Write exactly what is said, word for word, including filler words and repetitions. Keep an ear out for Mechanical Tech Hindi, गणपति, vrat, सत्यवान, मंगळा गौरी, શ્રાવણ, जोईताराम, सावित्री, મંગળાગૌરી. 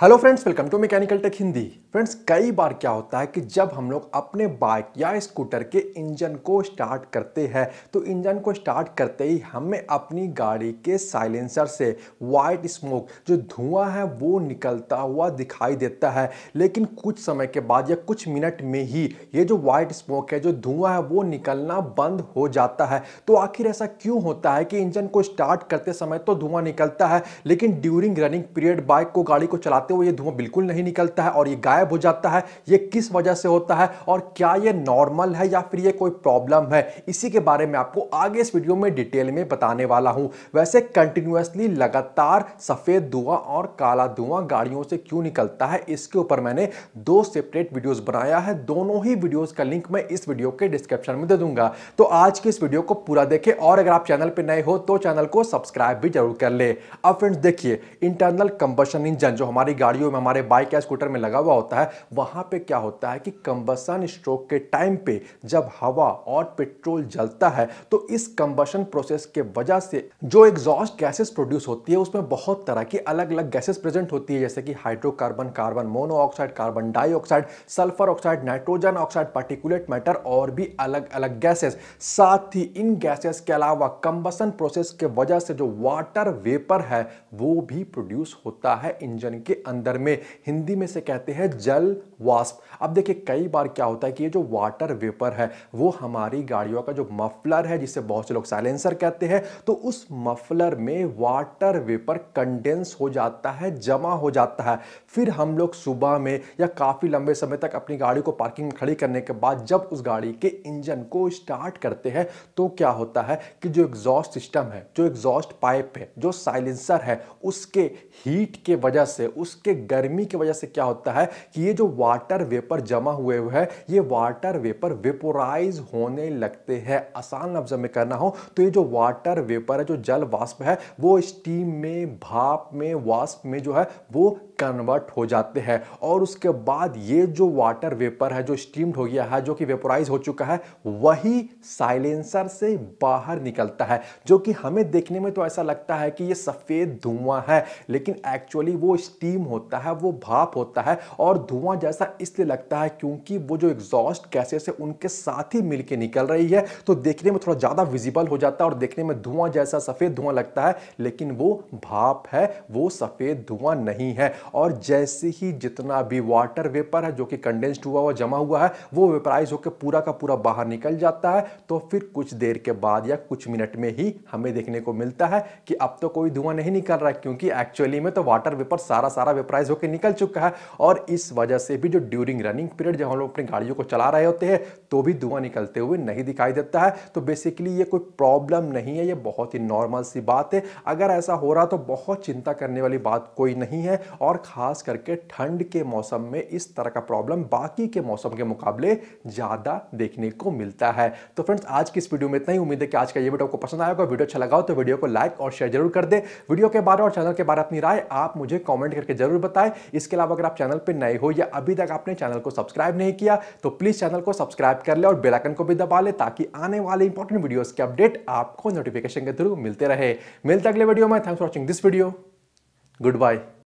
Hello friends, welcome to mechanical take Hindi. Friends, कई बार क्या होता है कि जब हम लोग अपने बाइक या स्कूटर के इंजन को स्टार्ट करते हैं तो इंजन को स्टार्ट करते ही हमें अपनी गाड़ी के साइलेंसर से वाइट स्मोक, जो धुआं है, वो निकलता हुआ दिखाई देता है। लेकिन कुछ समय के बाद या कुछ मिनट में ही ये जो वाइट स्मोक है, जो धुआं है, वो निकलना बंद हो जाता है। तो आखिर ऐसा क्यों होता है कि इंजन को स्टार्ट करते समय तो धुआं निकलता है, लेकिन ड्यूरिंग रनिंग पीरियड बाइक को, गाड़ी को चलाते वो ये धुआं बिल्कुल नहीं निकलता है और ये गायब हो जाता है। ये किस वजह से होता है और क्या ये नॉर्मल है या फिर ये कोई प्रॉब्लम है, इसी के बारे में आपको आगे इस वीडियो में डिटेल में बताने वाला हूं। वैसे कंटिन्यूअसली लगातार सफेद धुआं और काला धुआं गाड़ियों से क्यों निकलता है, इसके ऊपर मैंने दो सेपरेट वीडियोस बनाया है। दोनों ही वीडियोस का लिंक मैं इस वीडियो के डिस्क्रिप्शन में दे दूंगा। तो आज की इस वीडियो को पूरा देखें और अगर आप चैनल पर नए हो तो चैनल को सब्सक्राइब भी जरूर कर ले। अब फ्रेंड्स देखिए, इंटरनल कंबशन इंजन जो हमारी गाड़ियों में, हमारे बाइक या स्कूटर में लगा हुआ होता है, वहां पे क्या होता है कि कंबशन स्ट्रोक के टाइम पे जब हवा और पेट्रोल जलता है तो इस कंबशन प्रोसेस के वजह से जो एग्जॉस्ट गैसेस प्रोड्यूस होती है उसमें बहुत तरह की अलग अलग गैसेस प्रेजेंट होती है, जैसे कि hydrocarbon, carbon monoxide, carbon dioxide, sulphur oxide, nitrogen oxide, particulate matter और भी अलग अलग गैसेस। साथ ही इन गैसेस के अलावा कंबशन प्रोसेस के वजह से जो वाटर वेपर है वो भी प्रोड्यूस होता है इंजन के अंदर में। हिंदी में से कहते हैं जल वाष्प। अब देखिए, कई बार क्या होता है कि ये जो वाटर वेपर है वो हमारी गाड़ियों का जो मफलर है, जिसे बहुत से लोग साइलेंसर कहते हैं, तो उस मफलर में वाटर वेपर कंडेंस हो जाता है, जमा हो जाता है। फिर हम लोग सुबह में या काफ़ी लंबे समय तक अपनी गाड़ी को पार्किंग में खड़ी करने के बाद जब उस गाड़ी के इंजन को स्टार्ट करते हैं तो क्या होता है कि जो एग्जॉस्ट सिस्टम है, जो एग्जॉस्ट पाइप है, जो साइलेंसर है, उसके हीट के वजह से, उसके गर्मी की वजह से क्या होता है कि ये जो वाटर वेपर जमा हुए हुए हैं, ये वाटर वेपर वेपोराइज होने लगते हैं। आसान लफ्ज में करना हो तो ये जो वाटर वेपर है, जो जल वाष्प है, वो स्टीम में, भाप में, वाष्प में जो है वो कन्वर्ट हो जाते हैं और उसके बाद ये जो वाटर वेपर है, जो स्टीम्ड हो गया है, जो कि वेपोराइज हो चुका है, वही साइलेंसर से बाहर निकलता है। जो कि हमें देखने में तो ऐसा लगता है कि ये सफ़ेद धुआं है, लेकिन एक्चुअली वो स्टीम होता है, वो भाप होता है और धुआं जैसा इसलिए लगता है क्योंकि वो जो एग्जॉस्ट गैसेस है उनके साथ ही मिल के निकल रही है, तो देखने में थोड़ा ज़्यादा विजिबल हो जाता है और देखने में धुआं जैसा सफ़ेद धुआं लगता है, लेकिन वो भाप है, वो सफ़ेद धुआं नहीं है। और जैसे ही जितना भी वाटर वेपर है जो कि कंडेंस्ड हुआ हुआ जमा हुआ है वो वेपराइज होकर पूरा का पूरा बाहर निकल जाता है। तो फिर कुछ देर के बाद या कुछ मिनट में ही हमें देखने को मिलता है कि अब तो कोई धुआं नहीं निकल रहा है, क्योंकि एक्चुअली में तो वाटर वेपर सारा सारा वेपराइज होकर निकल चुका है। और इस वजह से भी जो ड्यूरिंग रनिंग पीरियड जब हम लोग अपनी गाड़ियों को चला रहे होते हैं तो भी धुआं निकलते हुए नहीं दिखाई देता है। तो बेसिकली ये कोई प्रॉब्लम नहीं है, ये बहुत ही नॉर्मल सी बात है। अगर ऐसा हो रहा तो बहुत चिंता करने वाली बात कोई नहीं है और खास करके ठंड के मौसम में इस तरह का प्रॉब्लम बाकी के मौसम के मुकाबले ज्यादा देखने को मिलता है। तो फ्रेंड्स, आज की इस वीडियो में इतना ही। उम्मीद है कि आज का ये वीडियो आपको पसंद आया होगा। वीडियो अच्छा लगा हो तो वीडियो को लाइक और शेयर जरूर कर दे। वीडियो के बारे और चैनल के बारे अपनी राय आप मुझे कॉमेंट करके जरूर बताएं। इसके अलावा अगर आप चैनल पर नए हो या अभी तक आपने चैनल को सब्सक्राइब नहीं किया तो प्लीज चैनल को सब्सक्राइब कर ले और बेल आइकन को भी दबा ले ताकि आने वाले इंपॉर्टेंट वीडियोस के अपडेट आपको नोटिफिकेशन के थ्रू मिलते रहे। मिलते अगले वीडियो में। Thanks for watching this video. Good bye.